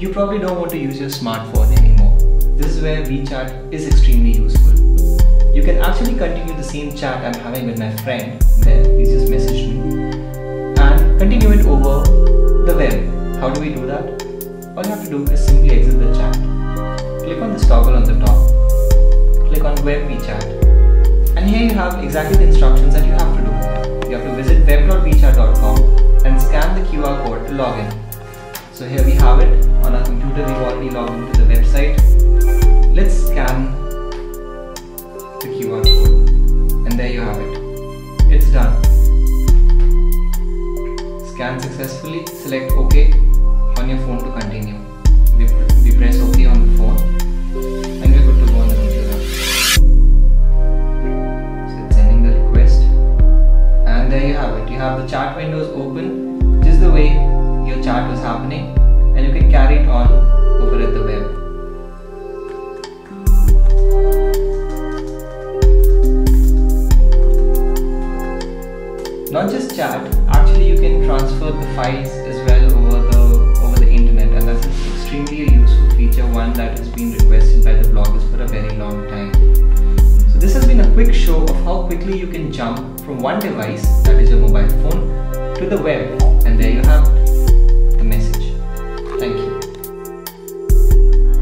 you probably don't want to use your smartphone anymore. This is where WeChat is extremely useful. You can actually continue the same chat I'm having with my friend there, he just messaged me, and continue it over the web. How do we do that? All you have to do is simply exit the chat. Click on this toggle on the top, click on web.wechat, and here you have exactly the instructions that you have to do. You have to visit web.wechat.com and scan the QR code to log in. So here we have it. On our computer we've already logged into the website. Let's scan the QR code and there you have it. It's done. Scan successfully, select OK on your phone to continue. We press OK on the phone and we're good to go on the computer. So it's sending the request and there you have it. You have the chat windows open just the way your chat was happening and you can carry it on over at the web. Not just chat, actually you can transfer the files as well over the internet, and that's an extremely useful feature, one that has been requested by the bloggers for a very long time. So this has been a quick show of how quickly you can jump from one device, that is your mobile phone, to the web, and there you have it.